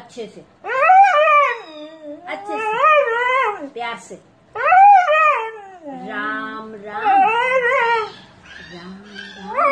अच्छे से अच्छे से प्यार से राम राम राम राम।